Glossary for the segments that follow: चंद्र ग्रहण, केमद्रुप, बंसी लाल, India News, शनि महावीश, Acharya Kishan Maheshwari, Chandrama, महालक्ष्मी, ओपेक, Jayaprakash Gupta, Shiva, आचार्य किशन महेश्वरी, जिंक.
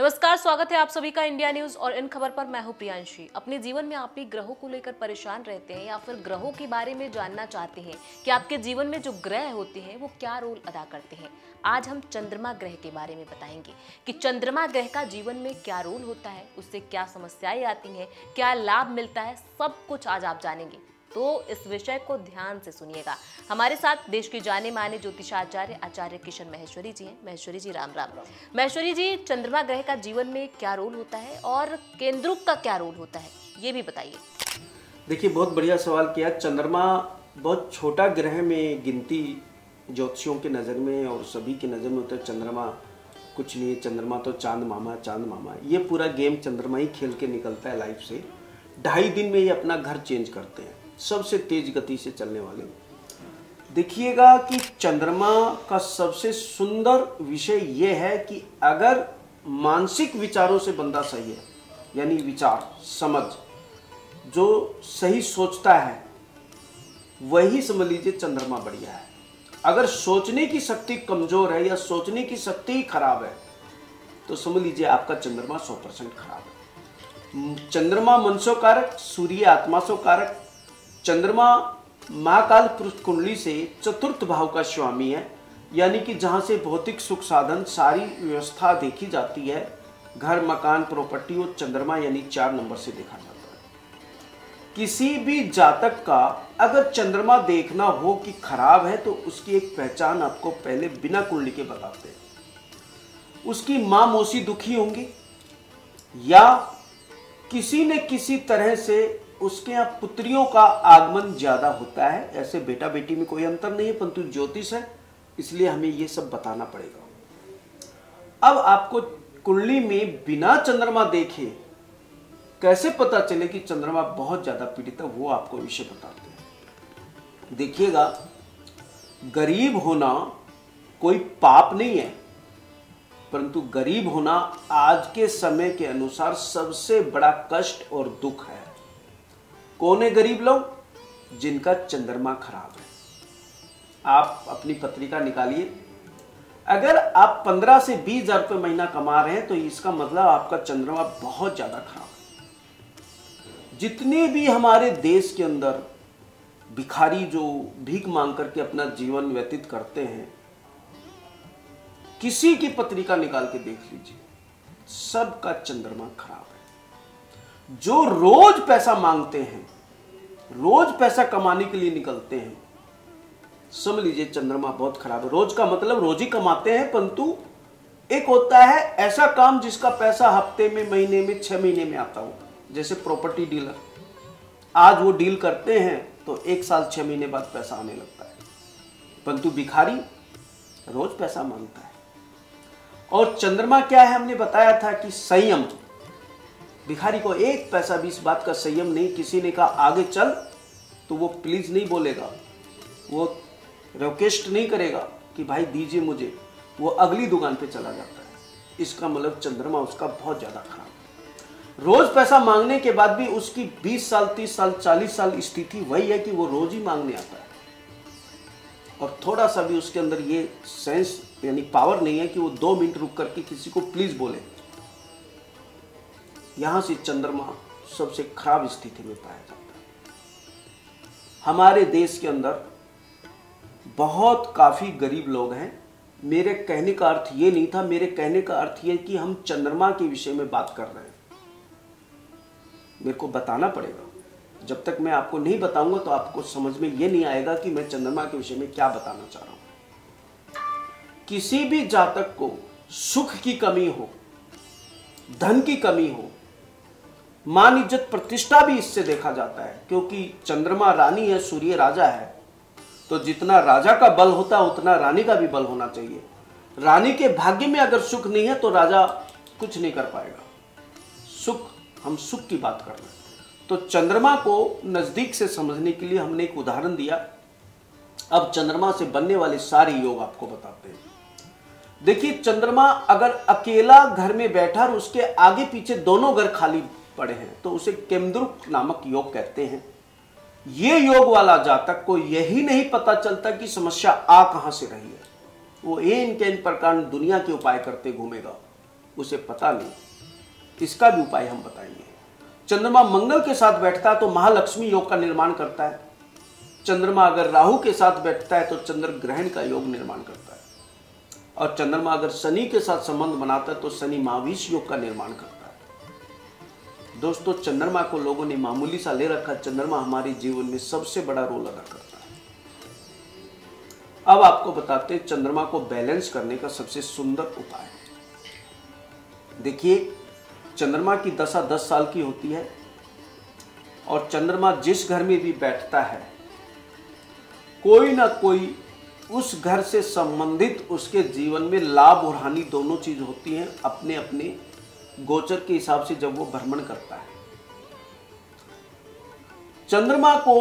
नमस्कार, स्वागत है आप सभी का इंडिया न्यूज और इन खबर पर मैं हूं प्रियांशी। अपने जीवन में आप भी ग्रहों को लेकर परेशान रहते हैं या फिर ग्रहों के बारे में जानना चाहते हैं कि आपके जीवन में जो ग्रह होते हैं वो क्या रोल अदा करते हैं। आज हम चंद्रमा ग्रह के बारे में बताएंगे कि चंद्रमा ग्रह का जीवन में क्या रोल होता है, उससे क्या समस्याएं आती हैं, क्या लाभ मिलता है, सब कुछ आज आप जानेंगे। तो इस विषय को ध्यान से सुनिएगा। हमारे साथ देश के जाने माने ज्योतिषाचार्य आचार्य किशन महेश्वरी जी हैं। महेश्वरी जी राम राम। महेश्वरी जी, चंद्रमा ग्रह का जीवन में क्या रोल होता है और केमद्रुप का क्या रोल होता है, ये भी बताइए। देखिए, बहुत बढ़िया सवाल किया। चंद्रमा बहुत छोटा ग्रह में गिनती ज्योतिषियों के नज़र में और सभी के नज़र में होता है। चंद्रमा कुछ नहीं, चंद्रमा तो चांद मामा, ये पूरा गेम चंद्रमा ही खेल के निकलता है लाइफ से। 2.5 दिन में ये अपना घर चेंज करते हैं, सबसे तेज गति से चलने वाले। देखिएगा कि चंद्रमा का सबसे सुंदर विषय यह है कि अगर मानसिक विचारों से बंदा सही है, यानी विचार समझ जो सही सोचता है वही समझ लीजिए चंद्रमा बढ़िया है। अगर सोचने की शक्ति कमजोर है या सोचने की शक्ति ही खराब है तो समझ लीजिए आपका चंद्रमा 100% खराब है। चंद्रमा मनसो कारक, सूर्य आत्मासो कारक। चंद्रमा महाकाल पुरुष कुंडली से 4th भाव का स्वामी है, यानी कि जहाँ से भौतिक सुख साधन सारी व्यवस्था देखी जाती है, घर मकान प्रॉपर्टी और चंद्रमा यानी 4 नंबर से देखा जाता है। किसी भी जातक का अगर चंद्रमा देखना हो कि खराब है तो उसकी एक पहचान आपको पहले बिना कुंडली के बताते हैं। उसकी माँ मौसी दुखी होंगी या किसी न किसी तरह से उसके यहाँ पुत्रियों का आगमन ज़्यादा होता है। ऐसे बेटा बेटी में कोई अंतर नहीं है, परंतु ज्योतिष है इसलिए हमें ये सब बताना पड़ेगा। अब आपको कुंडली में बिना चंद्रमा देखे कैसे पता चले कि चंद्रमा बहुत ज़्यादा पीड़ित है, वो आपको विषय बताते हैं। देखिएगा, गरीब होना कोई पाप नहीं है, परंतु गरीब होना आज के समय के अनुसार सबसे बड़ा कष्ट और दुख है। कौन है गरीब लोग? जिनका चंद्रमा खराब है। आप अपनी पत्रिका निकालिए, अगर आप 15 से 20 हज़ार रुपये महीना कमा रहे हैं तो इसका मतलब आपका चंद्रमा बहुत ज़्यादा खराब है। जितने भी हमारे देश के अंदर भिखारी जो भीख मांग करके अपना जीवन व्यतीत करते हैं, किसी की पत्रिका निकाल के देख लीजिए, सबका चंद्रमा खराब है। जो रोज पैसा मांगते हैं, रोज पैसा कमाने के लिए निकलते हैं, समझ लीजिए चंद्रमा बहुत खराब है। रोज का मतलब रोज ही कमाते हैं, परंतु एक होता है ऐसा काम जिसका पैसा हफ्ते में, महीने में, 6 महीने में आता हो। जैसे प्रॉपर्टी डीलर, आज वो डील करते हैं तो 1 साल 6 महीने बाद पैसा आने लगता है, परंतु भिखारी रोज पैसा मांगता है। और चंद्रमा क्या है, हमने बताया था कि संयम। भिखारी को 1 पैसा भी इस बात का संयम नहीं। किसी ने कहा आगे चल तो वो प्लीज नहीं बोलेगा, वो रिक्वेस्ट नहीं करेगा कि भाई दीजिए मुझे, वो अगली दुकान पे चला जाता है। इसका मतलब चंद्रमा उसका बहुत ज़्यादा खराब। रोज पैसा मांगने के बाद भी उसकी 20 साल 30 साल 40 साल स्थिति वही है कि वो रोज ही मांगने आता है और थोड़ा सा भी उसके अंदर ये सेंस यानी पावर नहीं है कि वो 2 मिनट रुक करके किसी को प्लीज बोले। यहाँ से चंद्रमा सबसे खराब स्थिति में पाया जाता है। हमारे देश के अंदर बहुत काफ़ी गरीब लोग हैं। मेरे कहने का अर्थ ये नहीं था, मेरे कहने का अर्थ ये कि हम चंद्रमा के विषय में बात कर रहे हैं। मेरे को बताना पड़ेगा, जब तक मैं आपको नहीं बताऊंगा तो आपको समझ में ये नहीं आएगा कि मैं चंद्रमा के विषय में क्या बताना चाह रहा हूँ। किसी भी जातक को सुख की कमी हो, धन की कमी हो, मान इज्जत प्रतिष्ठा भी इससे देखा जाता है, क्योंकि चंद्रमा रानी है, सूर्य राजा है, तो जितना राजा का बल होता है उतना रानी का भी बल होना चाहिए। रानी के भाग्य में अगर सुख नहीं है तो राजा कुछ नहीं कर पाएगा। सुख, हम सुख की बात कर रहे हैं। तो चंद्रमा को नजदीक से समझने के लिए हमने एक उदाहरण दिया। अब चंद्रमा से बनने वाले सारे योग आपको बताते हैं। देखिए, चंद्रमा अगर अकेला घर में बैठा और उसके आगे पीछे दोनों घर खाली पड़े हैं तो उसे केमद्रुप नामक योग कहते हैं। ये योग वाला जातक को यही नहीं पता चलता कि समस्या आ कहां से रही है। वो इन प्रकार दुनिया के उपाय करते घूमेगा, उसे पता नहीं। इसका भी उपाय हम बताएंगे। चंद्रमा मंगल के साथ बैठता है तो महालक्ष्मी योग का निर्माण करता है। चंद्रमा अगर राहु के साथ बैठता है तो चंद्र ग्रहण का योग निर्माण करता है। और चंद्रमा अगर शनि के साथ संबंध बनाता है तो शनि महावीश योग का निर्माण करता है। दोस्तों, चंद्रमा को लोगों ने मामूली सा ले रखा। चंद्रमा हमारे जीवन में सबसे बड़ा रोल अदा करता है। अब आपको बताते हैं चंद्रमा को बैलेंस करने का सबसे सुंदर उपाय। देखिए, चंद्रमा की दशा 10 साल की होती है और चंद्रमा जिस घर में भी बैठता है कोई ना कोई उस घर से संबंधित उसके जीवन में लाभ और हानि दोनों चीज होती हैं। अपने अपने गोचर के हिसाब से जब वो भ्रमण करता है। चंद्रमा को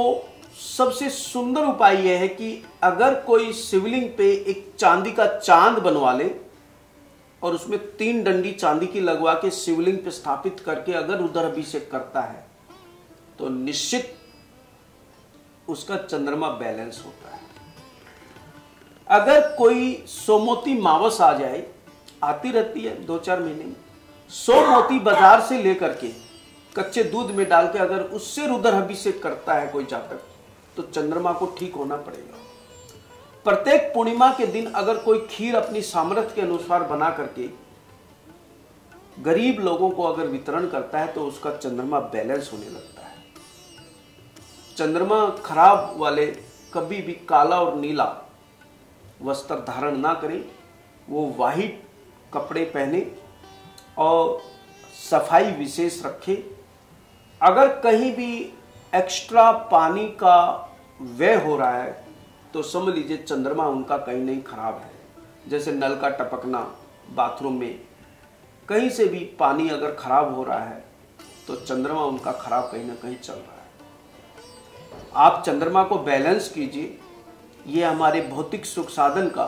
सबसे सुंदर उपाय यह है कि अगर कोई शिवलिंग पे एक चांदी का चांद बनवा ले और उसमें 3 डंडी चांदी की लगवा के शिवलिंग पे स्थापित करके अगर उधर अभिषेक करता है तो निश्चित उसका चंद्रमा बैलेंस होता है। अगर कोई सोमोती मावस आ जाए, आती रहती है 2-4 महीने में, सोमोती बाजार से लेकर के कच्चे दूध में डाल के अगर उससे रुद्र अभिषेक करता है कोई जातक तो चंद्रमा को ठीक होना पड़ेगा। प्रत्येक पूर्णिमा के दिन अगर कोई खीर अपनी सामर्थ्य के अनुसार बना करके गरीब लोगों को अगर वितरण करता है तो उसका चंद्रमा बैलेंस होने लगता है। चंद्रमा खराब वाले कभी भी काला और नीला वस्त्र धारण ना करें, वो वाइट कपड़े पहने और सफाई विशेष रखें। अगर कहीं भी एक्स्ट्रा पानी का व्यय हो रहा है तो समझ लीजिए चंद्रमा उनका कहीं नहीं खराब है। जैसे नल का टपकना, बाथरूम में कहीं से भी पानी अगर खराब हो रहा है तो चंद्रमा उनका खराब कहीं ना कहीं चल रहा है। आप चंद्रमा को बैलेंस कीजिए। ये हमारे भौतिक सुख साधन का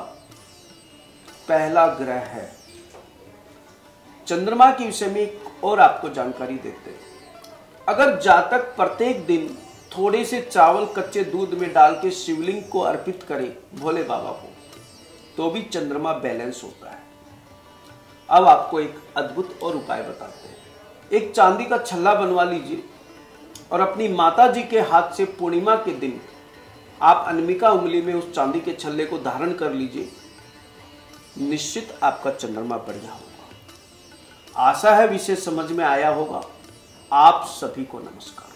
पहला ग्रह है। चंद्रमा के विषय में एक और आपको जानकारी देते हैं। अगर जातक प्रत्येक दिन थोड़े से चावल कच्चे दूध में डाल के शिवलिंग को अर्पित करे भोले बाबा को तो भी चंद्रमा बैलेंस होता है। अब आपको एक अद्भुत और उपाय बताते हैं। एक चांदी का छल्ला बनवा लीजिए और अपनी माता जी के हाथ से पूर्णिमा के दिन आप अनामिका उंगली में उस चांदी के छल्ले को धारण कर लीजिए। निश्चित आपका चंद्रमा बढ़िया होगा। आशा है विशेष समझ में आया होगा। आप सभी को नमस्कार।